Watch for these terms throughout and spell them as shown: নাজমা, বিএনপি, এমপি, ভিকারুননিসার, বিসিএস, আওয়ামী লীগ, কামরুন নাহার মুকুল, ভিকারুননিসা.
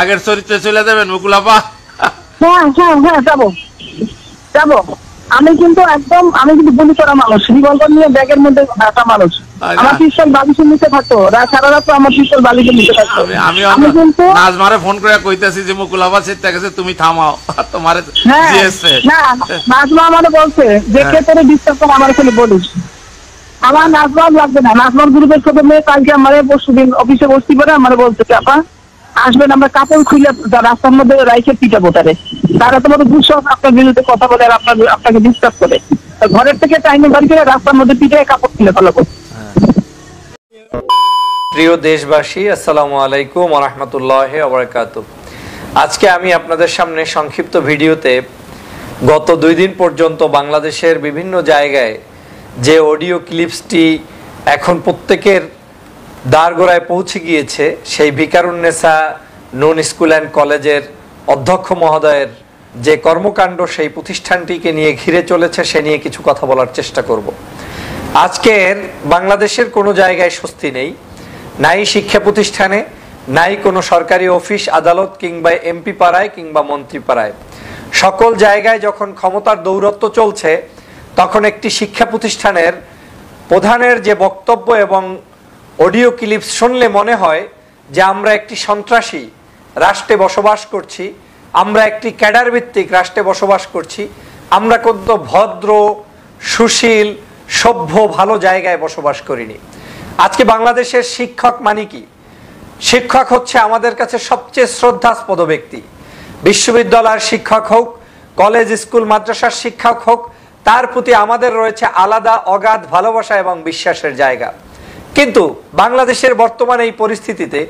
আগের চরিত্রে চলে যাবেন মুকুল আপা? হ্যাঁ হ্যাঁ হ্যাঁ যাবো যাবো। আমি কিন্তু একদম আমি কিন্তু বলি করা মানুষ, রিভলভার নিয়ে ব্যাগের মধ্যে একটা মানুষ। আমার পিস্তল বালিশের নিচে থাকতো, সারা রাত আমার পিস্তল বালিশের নিচে থাকতো। আমি কিন্তু নাজমারে ফোন করে কইতাছি যে মুকুল আপা সেটা কাছে তুমি থামাও তোমারে জিএসএ। না নাজমা আমারে বলছে যে কে তোরে ডিস্টার্ব করে আমার ফোনে বলিস। আমার নাজমা লাগবে না, নাজমার গ্রুপের সাথে মেয়ে কালকে আমারে পরশুদিন অফিসে বসতি পরে আমারে বলছে যে আপা আসবেন, আমরা কাপড় খুলে রাস্তার মধ্যে রাইখে পিটাবো তারে। তারা তোমার দুঃসাহস আপনার বিরুদ্ধে কথা বলে আর আপনাকে ডিস্টার্ব করে। ঘরের থেকে টাইমে বাড়ি করে রাস্তার মধ্যে পিটায় কাপড় খুলে ফেলা করছে। প্রিয় দেশবাসী, আসসালামু আলাইকুম ওয়া রাহমাতুল্লাহি ওয়া বারাকাতুহু। আজকে আমি আপনাদের সামনে সংক্ষিপ্ত ভিডিওতে গত দুই দিন পর্যন্ত বাংলাদেশের বিভিন্ন জায়গায় যে অডিও ক্লিপসটি এখন প্রত্যেকের দ্বারগোড়ায় পৌঁছে গিয়েছে, সেই ভিকারুননিসা নুন স্কুল অ্যান্ড কলেজের অধ্যক্ষ মহোদয়ের যে কর্মকাণ্ড, সেই প্রতিষ্ঠানটিকে নিয়ে ঘিরে চলেছে, সে নিয়ে কিছু কথা বলার চেষ্টা করব। আজকের বাংলাদেশের কোনো জায়গায় স্বস্তি নেই, নাই শিক্ষা প্রতিষ্ঠানে, নাই কোনো সরকারি অফিস আদালত কিংবা এমপি পাড়ায় কিংবা মন্ত্রী পাড়ায়। সকল জায়গায় যখন ক্ষমতার দৌরত্ব চলছে, তখন একটি শিক্ষা প্রতিষ্ঠানের প্রধানের যে বক্তব্য এবং অডিও ক্লিপস শুনলে মনে হয় যে আমরা একটি সন্ত্রাসী রাষ্ট্রে বসবাস করছি, আমরা একটি ক্যাডার ভিত্তিক রাষ্ট্রে বসবাস করছি, আমরা কিন্তু ভদ্র সুশীল সভ্য ভালো জায়গায় বসবাস করিনি। আজকে বাংলাদেশের শিক্ষক মানে কি? শিক্ষক হচ্ছে আমাদের কাছে সবচেয়ে শ্রদ্ধাস্পদ ব্যক্তি। বিশ্ববিদ্যালয়ের শিক্ষক হোক, কলেজ স্কুল মাদ্রাসার শিক্ষক হোক, তার প্রতি আমাদের রয়েছে আলাদা অগাধ ভালোবাসা এবং বিশ্বাসের জায়গা। কিন্তু বাংলাদেশের বর্তমান এই পরিস্থিতিতে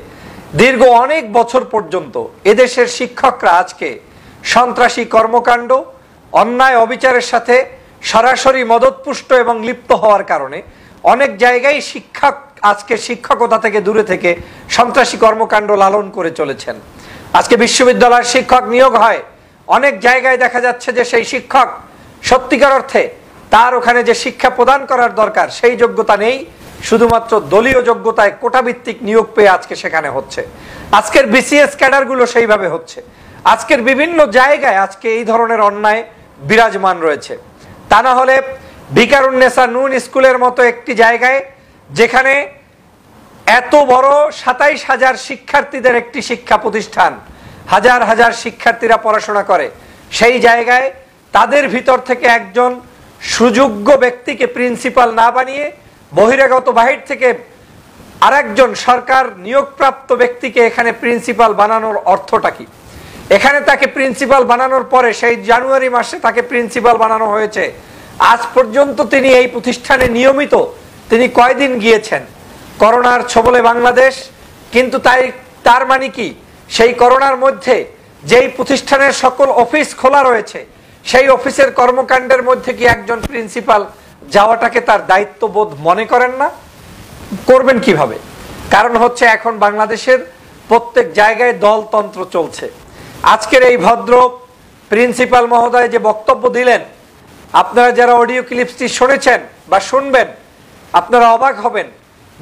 দীর্ঘ অনেক বছর পর্যন্ত এদেশের শিক্ষকরা আজকে সন্ত্রাসী কর্মকাণ্ড, অন্যায় অবিচারের সাথে সরাসরি মদতপুষ্ট এবং লিপ্ত হওয়ার কারণে অনেক জায়গায় শিক্ষক আজকে শিক্ষকতা থেকে দূরে থেকে সন্ত্রাসী কর্মকাণ্ড লালন করে চলেছেন। আজকে বিশ্ববিদ্যালয়ের শিক্ষক নিয়োগ হয়, অনেক জায়গায় দেখা যাচ্ছে যে সেই শিক্ষক সত্যিকার অর্থে তার ওখানে যে শিক্ষা প্রদান করার দরকার সেই যোগ্যতা নেই, শুধুমাত্র দলীয় যোগ্যতায় কোটাভিত্তিক নিয়োগ পেয়ে আজকে সেখানে হচ্ছে। আজকের বিসিএস ক্যাডারগুলো সেইভাবে হচ্ছে। আজকের বিভিন্ন জায়গায় আজকে এই ধরনের অন্যায় বিরাজমান রয়েছে। তা না হলে ভিকারুননিসা নুন স্কুলের মতো একটি জায়গায়, যেখানে এত বড় ২৭,০০০ শিক্ষার্থীদের একটি শিক্ষা প্রতিষ্ঠান, হাজার হাজার শিক্ষার্থীরা পড়াশোনা করে, সেই জায়গায় তাদের ভিতর থেকে একজন সুযোগ্য ব্যক্তিকে প্রিন্সিপাল না বানিয়ে বহিরাগত বাহির থেকে আরেকজন সরকার নিয়োগপ্রাপ্ত ব্যক্তিকে এখানে প্রিন্সিপাল বানানোর অর্থটা কি? এখানে তাকে প্রিন্সিপাল বানানোর পরে সেই জানুয়ারি মাসে তাকে প্রিন্সিপাল বানানো হয়েছে। আজ পর্যন্ত তিনি এই প্রতিষ্ঠানে নিয়মিত তিনি কয়দিন গিয়েছেন? করোনার ছবলে বাংলাদেশ, কিন্তু তার মানে কি সেই করোনার মধ্যে যেই প্রতিষ্ঠানের সকল অফিস খোলা রয়েছে সেই অফিসের কর্মকাণ্ডের মধ্যে কি একজন প্রিন্সিপাল যাওয়াটাকে তার দায়িত্ববোধ মনে করেন না? করবেন কিভাবে? কারণ হচ্ছে এখন বাংলাদেশের প্রত্যেক জায়গায় দলতন্ত্র চলছে। আজকের এই ভদ্র প্রিন্সিপাল মহোদয় যে বক্তব্য দিলেন, আপনারা যারা অডিও ক্লিপসটি শুনেছেন বা শুনবেন, আপনারা অবাক হবেন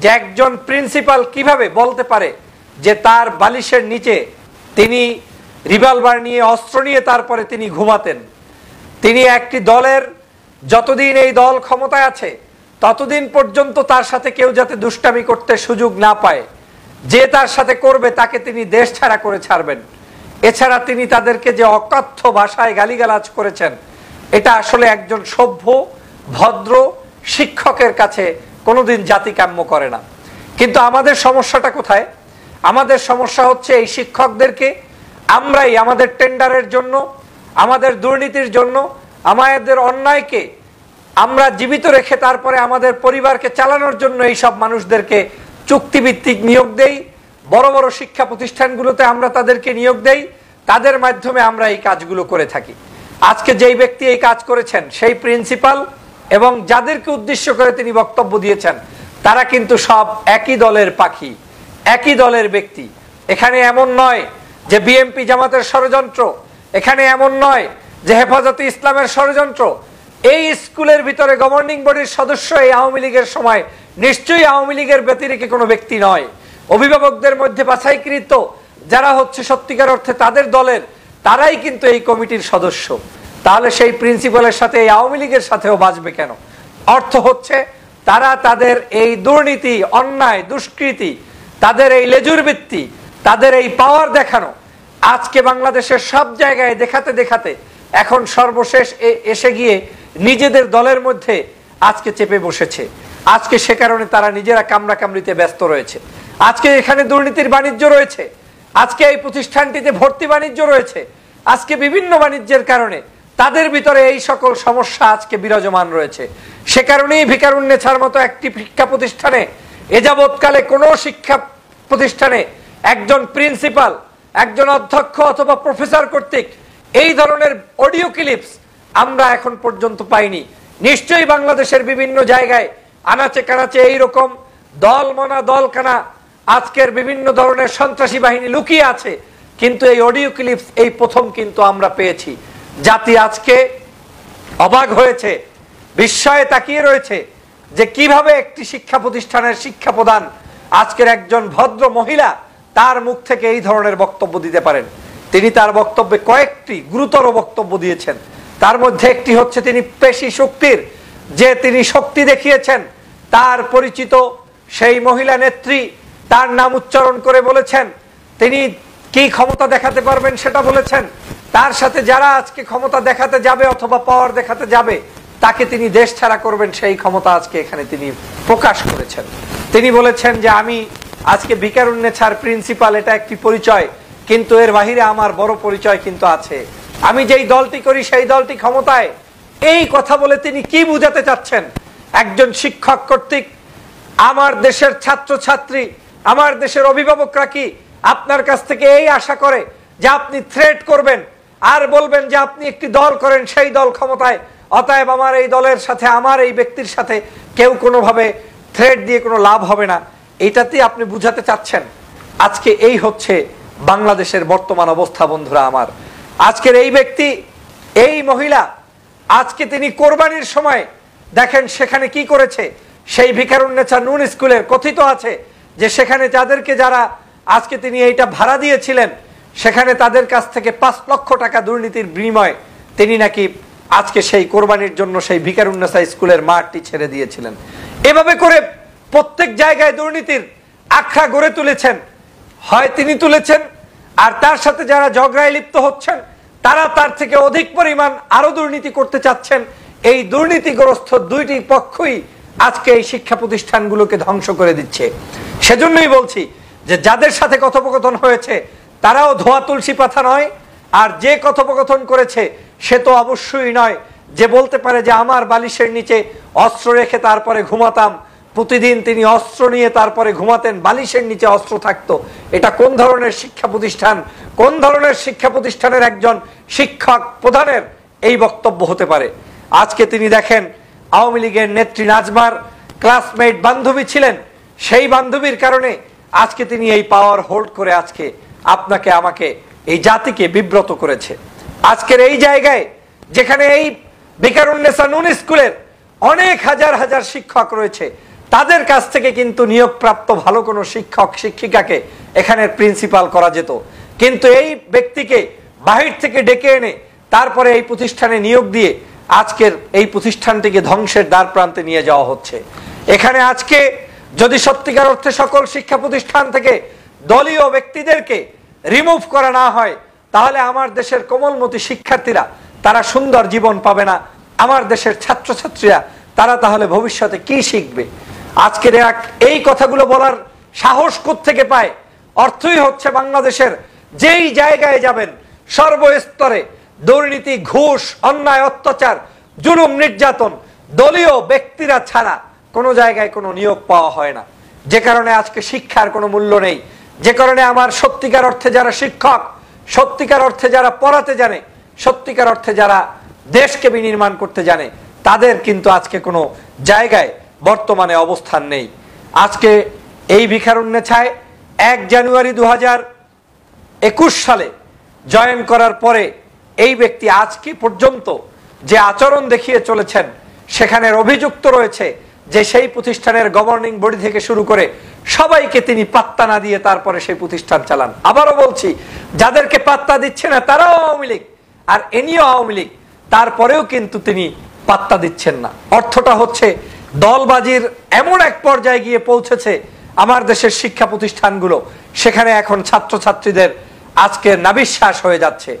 যে একজন প্রিন্সিপাল কিভাবে বলতে পারে যে তার বালিশের নিচে তিনি রিভলভার নিয়ে অস্ত্র নিয়ে তারপরে তিনি ঘুমাতেন। তিনি একটি দলের, যতদিন এই দল ক্ষমতায় আছে ততদিন পর্যন্ত তার সাথে কেউ যাতে দুষ্টামি করতে সুযোগ না পায়, যে তার সাথে করবে তাকে তিনি দেশ ছাড়া করে ছাড়বেন। এছাড়া তিনি তাদেরকে যে অকথ্য ভাষায় গালিগালাজ করেছেন, এটা আসলে একজন সভ্য ভদ্র শিক্ষকের কাছে কোনোদিন জাতি কাম্য করে না। কিন্তু আমাদের সমস্যাটা কোথায়? আমাদের সমস্যা হচ্ছে এই শিক্ষকদেরকে আমরাই আমাদের টেন্ডারের জন্য, আমাদের দুর্নীতির জন্য, আমাদের অন্যায়কে আমরা জীবিত রেখে তারপরে আমাদের পরিবারকে চালানোর জন্য এইসব মানুষদেরকে চুক্তিভিত্তিক নিয়োগ দেই, বড় বড় শিক্ষা প্রতিষ্ঠানগুলোতে আমরা তাদেরকে নিয়োগ দেই, তাদের মাধ্যমে আমরা এই কাজগুলো করে থাকি। আজকে যেই ব্যক্তি এই কাজ করেছেন, সেই প্রিন্সিপাল এবং যাদেরকে উদ্দেশ্য করে তিনি বক্তব্য দিয়েছেন, তারা কিন্তু সব একই দলের পাখি, একই দলের ব্যক্তি। এখানে এমন নয় যে বিএনপি জামাতের ষড়যন্ত্র, এখানে এমন নয় যে হেফাজতে ইসলামের ষড়যন্ত্র। এই স্কুলের ভিতরে গভর্নিং বডির সদস্য এই আওয়ামী লীগের সময় নিশ্চয়ই আওয়ামী লীগের ব্যতিরেকে কোনো ব্যক্তি নয়। অভিভাবকদের মধ্যে বাছাইকৃত যারা হচ্ছে সত্যিকার অর্থে তাদের দলের তারাই কিন্তু এই কমিটির সদস্য, তাহলে সেই প্রিন্সিপালের সাথে এই আওয়ামী লীগের সাথেও বাজবে কেন? অর্থ হচ্ছে তারা তাদের এই দুর্নীতি, অন্যায়, দুষ্কৃতি, তাদের এই লেজুরবৃত্তি, তাদের এই পাওয়ার দেখানো আজকে বাংলাদেশের সব জায়গায় দেখাতে দেখাতে এখন সর্বশেষ এসে গিয়ে নিজেদের দলের মধ্যে আজকে চেপে বসেছে। আজকে সে কারণে তারা নিজেরা কামড়া কামড়িতে ব্যস্ত রয়েছে। আজকে এখানে দুর্নীতির বাণিজ্য রয়েছে, আজকে এই প্রতিষ্ঠানটিতে ভর্তি বাণিজ্য রয়েছে, আজকে বিভিন্ন বাণিজ্যের কারণে তাদের ভিতরে এই সকল সমস্যা আজকে বিরাজমান রয়েছে। সে কারণেই ভিকারুননিসার মতো একটি শিক্ষা প্রতিষ্ঠানে এযাবৎকালে কোনো শিক্ষা প্রতিষ্ঠানে একজন প্রিন্সিপাল, একজন অধ্যক্ষ অথবা প্রফেসর কর্তৃক এই ধরনের অডিও ক্লিপস আমরা এখন পর্যন্ত পাইনি। নিশ্চয়ই বাংলাদেশের বিভিন্ন জায়গায় আনাচে কানাচে এইরকম দলমনা দলকানা আজকের বিভিন্ন ধরনের সন্ত্রাসী বাহিনী লুকিয়ে আছে, কিন্তু এই অডিও ক্লিপস এই প্রথম কিন্তু আমরা পেয়েছি। জাতি আজকে অবাক হয়েছে, বিস্ময়ে তাকিয়ে রয়েছে যে কিভাবে একটি শিক্ষা প্রতিষ্ঠানের শিক্ষা প্রদান আজকের একজন ভদ্র মহিলা তার মুখ থেকে এই ধরনের বক্তব্য দিতে পারেন। তিনি তার বক্তব্যে কয়েকটি গুরুতর বক্তব্য দিয়েছেন, তার মধ্যে একটি হচ্ছে তিনি পেশি শক্তির যে তিনি শক্তি দেখিয়েছেন। তার পরিচিত সেই মহিলা নেত্রী তার নাম উচ্চারণ করে বলেছেন, তিনি কি ক্ষমতা দেখাতে পারবেন সেটা বলেছেন। তার সাথে যারা আজকে ক্ষমতা দেখাতে যাবে অথবা পাওয়ার দেখাতে যাবে তাকে তিনি দেশ ছাড়া করবেন, সেই ক্ষমতা আজকে এখানে তিনি প্রকাশ করেছেন। তিনি বলেছেন যে আমি আজকে ভিকারুননিসার প্রিন্সিপাল, এটা একটি পরিচয়, কিন্তু এর বাহিরে আমার বড় পরিচয় কিন্তু আছে, আমি যেই দলটি করি সেই দলটি ক্ষমতায়। এই কথা বলে তিনি কি বোঝাতে চাচ্ছেন? একজন শিক্ষক কর্তৃক আমার দেশের ছাত্রছাত্রী, আমার দেশের অভিভাবকরা কি আপনার কাছ থেকে এই আশা করে যে আপনি থ্রেট করবেন আর বলবেন যে আপনি একটি দল করেন, সেই দল ক্ষমতায়, অতএব আমার এই দলের সাথে, আমার এই ব্যক্তির সাথে কেউ কোনোভাবে থ্রেট দিয়ে কোনো লাভ হবে না, এইটাতেই আপনি বুঝাতে চাচ্ছেন? আজকে এই হচ্ছে বাংলাদেশের বর্তমান অবস্থা। বন্ধুরা আমার, আজকের এই ব্যক্তি, এই মহিলা আজকে তিনি কোরবানির সময় দেখেন সেখানে কি করেছে। সেই ভিকারুননিসার নুন স্কুলের কথিত আছে যে সেখানে যাদেরকে, যারা আজকে তিনি এইটা ভাড়া দিয়েছিলেন, সেখানে তাদের কাছ থেকে ৫ লক্ষ টাকা দুর্নীতির বিনিময়ে তিনি নাকি আজকে সেই কোরবানির জন্য সেই ভিকারুননিসার স্কুলের মাঠটি ছেড়ে দিয়েছিলেন। এভাবে করে প্রত্যেক জায়গায় দুর্নীতির আখ্যা গড়ে তুলেছেন, হয় তিনি তুলেছেন, আর তার সাথে যারা ঝগড়ায় লিপ্ত হচ্ছেন তারা তার থেকে অধিক পরিমাণ আরো দুর্নীতি করতে চাচ্ছেন। এই দুর্নীতিগ্রস্ত দুইটি পক্ষই আজকে এই শিক্ষা প্রতিষ্ঠানগুলোকে ধ্বংস করে দিচ্ছে। সেজন্যই বলছি যে যাদের সাথে কথোপকথন হয়েছে তারাও ধোয়া তুলসী পাতা নয়, আর যে কথোপকথন করেছে সে তো অবশ্যই নয় যে বলতে পারে যে আমার বালিশের নিচে অস্ত্র রেখে তারপরে ঘুমাতাম, প্রতিদিন তিনি অস্ত্র নিয়ে তারপরে ঘুমাতেন, বালিশের নিচে অস্ত্র থাকতো। এটা কোন ধরনের শিক্ষা প্রতিষ্ঠান, কোন ধরনের শিক্ষা প্রতিষ্ঠানের একজন শিক্ষক প্রধানের এই বক্তব্য হতে পারে? আজকে তিনি দেখেন আওয়ামী লীগের নেত্রী নাজমার ক্লাসমেট বান্ধবী ছিলেন, সেই বান্ধবীর কারণে আজকে তিনি এই পাওয়ার হোল্ড করে আজকে আপনাকে আমাকে এই জাতিকে বিব্রত করেছে। আজকের এই জায়গায় যেখানে এই ভিকারুননিসা নুন স্কুলের অনেক হাজার হাজার শিক্ষক রয়েছে, তাদের কাছ থেকে কিন্তু নিয়োগপ্রাপ্ত ভালো কোনো শিক্ষক শিক্ষিকাকে এখানের প্রিন্সিপাল করা যেত, কিন্তু এই ব্যক্তিকে বাহির থেকে ডেকে এনে তারপরে এই প্রতিষ্ঠানে নিয়োগ দিয়ে আজকের এই প্রতিষ্ঠানটিকে ধ্বংসের দ্বার প্রান্তে নিয়ে যাওয়া হচ্ছে। এখানে আজকে যদি সত্যিকার অর্থে সকল শিক্ষা প্রতিষ্ঠান থেকে দলীয় ব্যক্তিদেরকে রিমুভ করা না হয়, তাহলে আমার দেশের কোমলমতি শিক্ষার্থীরা তারা সুন্দর জীবন পাবে না, আমার দেশের ছাত্রছাত্রীরা তারা তাহলে ভবিষ্যতে কি শিখবে? আজকের এই কথাগুলো বলার সাহস কোত্থেকে পায়? অর্থই হচ্ছে বাংলাদেশের যেই জায়গায় যাবেন সর্বস্তরে দুর্নীতি, ঘুষ, অন্যায়, অত্যাচার, জুলুম, নির্যাতন, দলীয় ব্যক্তিরা ছাড়া কোনো জায়গায় কোনো নিয়োগ পাওয়া হয় না। যে কারণে আজকে শিক্ষার কোনো মূল্য নেই, যে কারণে আমার সত্যিকার অর্থে যারা শিক্ষক, সত্যিকার অর্থে যারা পড়াতে জানে, সত্যিকার অর্থে যারা দেশকে বিনির্মাণ করতে জানে, তাদের কিন্তু আজকে কোনো জায়গায় বর্তমানে অবস্থান নেই। আজকে এই ভিকারুননিসায় 1 জানুয়ারি 2021 সালে জয়েন করার পরে এই ব্যক্তি আজকে পর্যন্ত যে আচরণ দেখিয়ে চলেছেন, সেখানের অভিযুক্ত রয়েছে যে সেই প্রতিষ্ঠানের গভর্নিং বডি থেকে শুরু করে সবাইকে তিনি পাত্তা না দিয়ে তারপরে সেই প্রতিষ্ঠান চালান। আবারও বলছি, যাদেরকে পাত্তা দিচ্ছে না তারাও আওয়ামী লীগ, আর এনিও আওয়ামী লীগ, তারপরেও কিন্তু তিনি পাত্তা দিচ্ছেন না। অর্থটা হচ্ছে দলবাজির এমন এক পর্যায়ে গিয়ে পৌঁছেছে আমার দেশের শিক্ষা প্রতিষ্ঠানগুলো, সেখানে এখন ছাত্রছাত্রীদের আজকে নাবিশ্বাস হয়ে যাচ্ছে।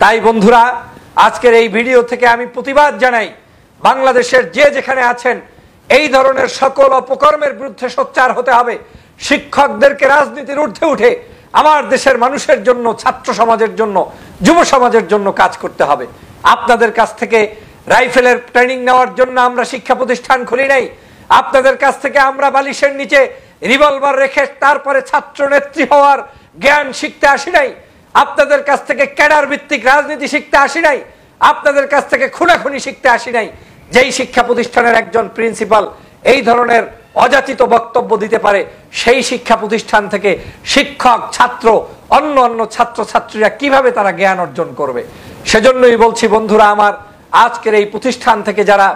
তাই বন্ধুরা, আজকের এই ভিডিও থেকে আমি প্রতিবাদ জানাই, বাংলাদেশের যে যেখানে আছেন এই ধরনের সকল অপকর্মের বিরুদ্ধে সোচ্চার হতে হবে। শিক্ষকদেরকে রাজনীতির ঊর্ধ্বে উঠে আমার দেশের মানুষের জন্য, ছাত্র সমাজের জন্য, যুব সমাজের জন্য কাজ করতে হবে। আপনাদের কাছ থেকে রাইফেলের ট্রেনিং নেওয়ার জন্য আমরা শিক্ষা প্রতিষ্ঠান খুলি নাই, আপনাদের কাছ থেকে আমরা বালিশের নিচে রিভলভার রেখে তারপরে ছাত্র নেত্রী হওয়ার জ্ঞান শিখতে আসি নাই, আপনাদের কাছ থেকে ক্যাডার ভিত্তিক রাজনীতি শিখতে আসি নাই, আপনাদের কাছ থেকে খুনাখুনি শিখতে আসি নাই। যেই শিক্ষা প্রতিষ্ঠানের একজন প্রিন্সিপাল এই ধরনের অযাচিত বক্তব্য দিতে পারে, সেই শিক্ষা প্রতিষ্ঠান থেকে শিক্ষক, ছাত্র, অন্য অন্য ছাত্রছাত্রীরা কিভাবে তারা জ্ঞান অর্জন করবে? সেজন্যই বলছি বন্ধুরা আমার, আজকের এই প্রতিষ্ঠান থেকে যারা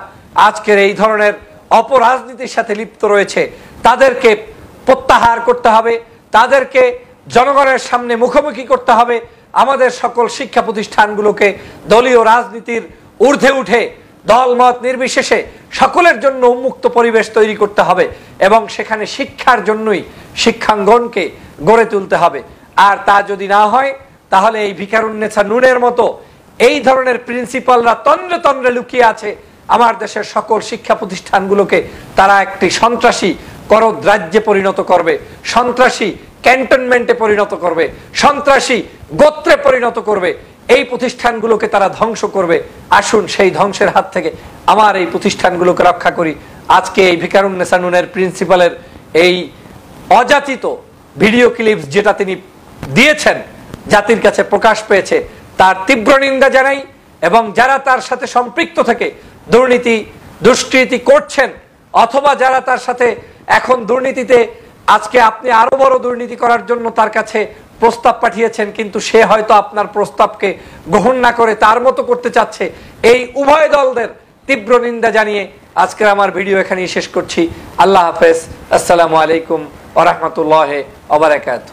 আজকের এই ধরনের অপরাজনীতির সাথে লিপ্ত রয়েছে তাদেরকে প্রত্যাহার করতে হবে, তাদেরকে জনগণের সামনে মুখোমুখি করতে হবে। আমাদের সকল শিক্ষা প্রতিষ্ঠানগুলোকে দলীয় রাজনীতির ঊর্ধ্বে উঠে দলমত নির্বিশেষে সকলের জন্য উন্মুক্ত পরিবেশ তৈরি করতে হবে এবং সেখানে শিক্ষার জন্যই শিক্ষাঙ্গনকে গড়ে তুলতে হবে। আর তা যদি না হয় তাহলে এই ভিকারুননিসা নূনের মতো এই ধরনের প্রিন্সিপালরা তন্দ্রে তন্দ্রে লুকিয়ে আছে আমার দেশের সকল শিক্ষা প্রতিষ্ঠানগুলোকে। তারা একটি সন্ত্রাসী করদ্রাজ্যে পরিণত করবে, সন্ত্রাসী ক্যান্টনমেন্টে পরিণত করবে, সন্ত্রাসী গোত্রে পরিণত করবে। এই প্রতিষ্ঠানগুলোকে তারা ধ্বংস করবে। আসুন সেই ধ্বংসের হাত থেকে আমার এই প্রতিষ্ঠানগুলোকে রক্ষা করি। আজকে এই ভিকারুননিসা নূনের প্রিন্সিপালের এই অযাচিত ভিডিও ক্লিপস যেটা তিনি দিয়েছেন জাতির কাছে প্রকাশ পেয়েছে, তার তীব্র নিন্দা জানাই এবং যারা তার সাথে সম্পৃক্ত থেকে দুর্নীতি দুষ্কৃতি করছেন অথবা যারা তার সাথে এখন দুর্নীতিতে আজকে আপনি আরো বড় দুর্নীতি করার জন্য তার কাছে প্রস্তাব পাঠিয়েছেন কিন্তু সে হয়তো আপনার প্রস্তাবকে গ্রহণ না করে তার মতো করতে চাচ্ছে, এই উভয় দলদের তীব্র নিন্দা জানিয়ে আজকের আমার ভিডিও এখানেই শেষ করছি। আল্লাহ হাফেজ, আসসালামু আলাইকুম ওয়া রাহমাতুল্লাহি ওয়া বারাকাতুহু।